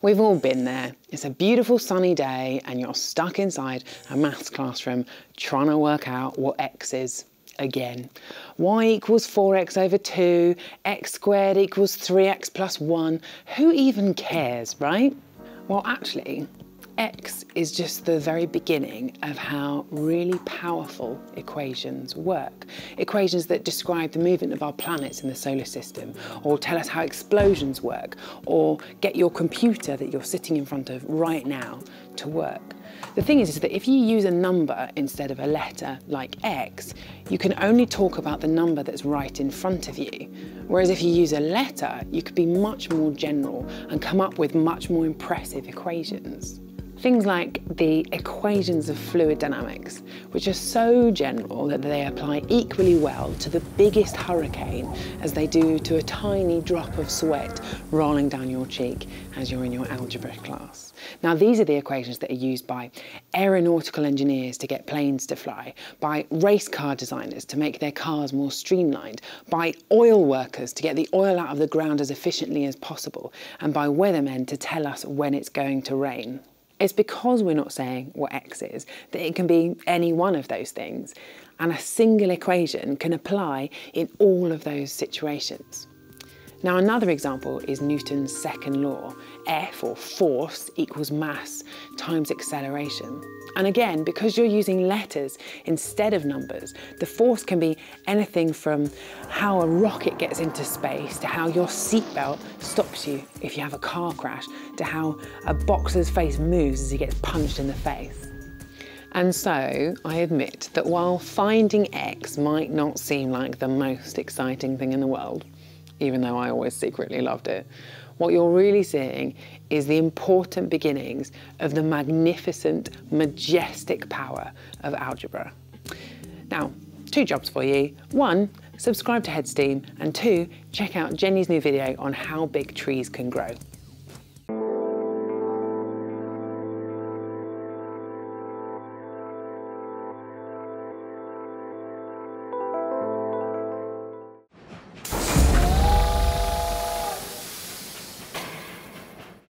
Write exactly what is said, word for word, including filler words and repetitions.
We've all been there. It's a beautiful sunny day and you're stuck inside a maths classroom trying to work out what x is again. Y equals four x over two, x squared equals three x plus one. Who even cares, right? Well, actually, x is just the very beginning of how really powerful equations work. Equations that describe the movement of our planets in the solar system, or tell us how explosions work, or get your computer that you're sitting in front of right now to work. The thing is, is that if you use a number instead of a letter, like x, you can only talk about the number that's right in front of you. Whereas if you use a letter, you could be much more general and come up with much more impressive equations. Things like the equations of fluid dynamics, which are so general that they apply equally well to the biggest hurricane as they do to a tiny drop of sweat rolling down your cheek as you're in your algebra class. Now, these are the equations that are used by aeronautical engineers to get planes to fly, by race car designers to make their cars more streamlined, by oil workers to get the oil out of the ground as efficiently as possible, and by weathermen to tell us when it's going to rain. It's because we're not saying what x is that it can be any one of those things, and a single equation can apply in all of those situations. Now, another example is Newton's second law. F, or force, equals mass times acceleration. And again, because you're using letters instead of numbers, the force can be anything from how a rocket gets into space, to how your seatbelt stops you if you have a car crash, to how a boxer's face moves as he gets punched in the face. And so I admit that while finding x might not seem like the most exciting thing in the world, even though I always secretly loved it, what you're really seeing is the important beginnings of the magnificent, majestic power of algebra. Now, two jobs for you. One, subscribe to Headsteam, and two, check out Jenny's new video on how big trees can grow.